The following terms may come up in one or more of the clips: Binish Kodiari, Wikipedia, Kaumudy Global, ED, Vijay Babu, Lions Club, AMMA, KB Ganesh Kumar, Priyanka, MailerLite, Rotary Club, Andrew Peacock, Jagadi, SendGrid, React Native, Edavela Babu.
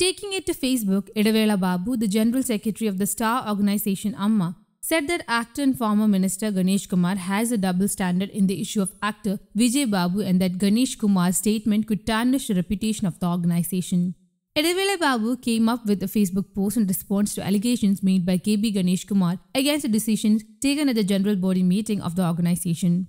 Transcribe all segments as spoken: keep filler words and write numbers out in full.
Taking it to Facebook, Edavela Babu, the General Secretary of the star organization AMMA, said that actor and former Minister Ganesh Kumar has a double standard in the issue of actor Vijay Babu and that Ganesh Kumar's statement could tarnish the reputation of the organization. Edavela Babu came up with a Facebook post in response to allegations made by K B Ganesh Kumar against the decisions taken at the general body meeting of the organization.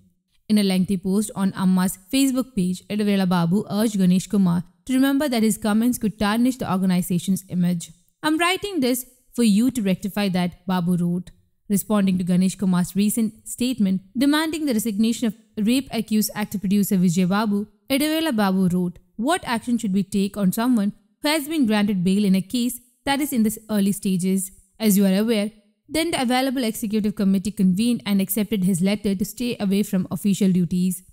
In a lengthy post on AMMA's Facebook page, Edavela Babu urged Ganesh Kumar to remember that his comments could tarnish the organization's image. "I'm writing this for you to rectify that," Babu wrote, responding to Ganesh Kumar's recent statement demanding the resignation of rape-accused actor producer Vijay Babu. Edavela Babu wrote, "What action should we take on someone who has been granted bail in a case that is in the early stages? As you are aware, then the available executive committee convened and accepted his letter to stay away from official duties.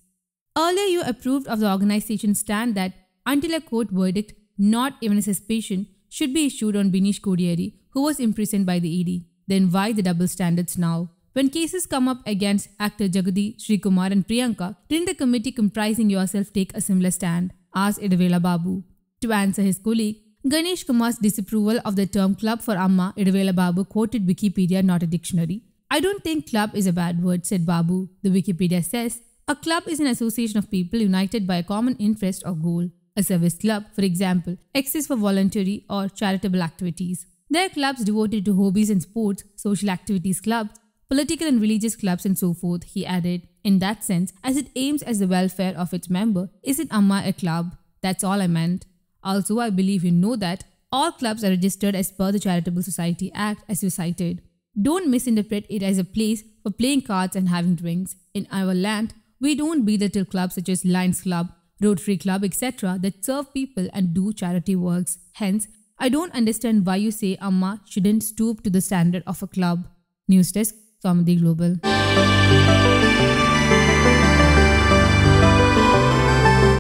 Earlier you approved of the organization's stand that until a court verdict, not even a suspicion, should be issued on Binish Kodiari, who was imprisoned by the E D. Then why the double standards now? When cases come up against actor Jagadi, Shri Kumar and Priyanka, didn't the committee comprising yourself take a similar stand?" asked Edavela Babu. To answer his colleague, Ganesh Kumar's disapproval of the term club for AMMA, Edavela Babu quoted Wikipedia, not a dictionary. "I don't think club is a bad word," said Babu. "The Wikipedia says, a club is an association of people united by a common interest or goal. A service club, for example, exists for voluntary or charitable activities. There are clubs devoted to hobbies and sports, social activities clubs, political and religious clubs and so forth," he added. "In that sense, as it aims at the welfare of its member, isn't AMMA a club? That's all I meant. Also, I believe you know that all clubs are registered as per the Charitable Society Act as you cited. Don't misinterpret it as a place for playing cards and having drinks. In our land, we don't bother till clubs such as Lions Club, Rotary Club, et cetera that serve people and do charity works. Hence, I don't understand why you say AMMA shouldn't stoop to the standard of a club." News Desk, Kaumudy Global.